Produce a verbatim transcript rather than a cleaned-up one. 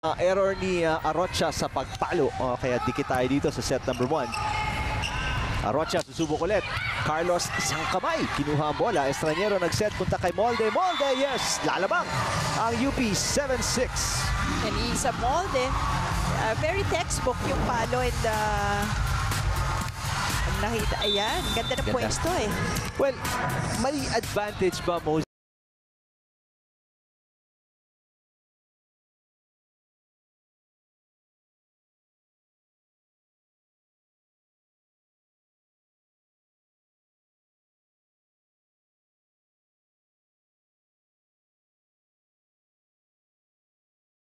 Uh, error ni uh, Arocha sa pagpalo. Uh, kaya dikit tayo dito sa set number one. Arocha susubok ulit. Carlos isang kamay. Kinuha ang bola. Estranero nag-set. Punta kay Molde. Molde, yes! Lalabang ang U P seven six. And Isa Molde, uh, very textbook yung palo and uh, nakita. Ayan, ganda na pwesto eh. Well, may advantage ba mo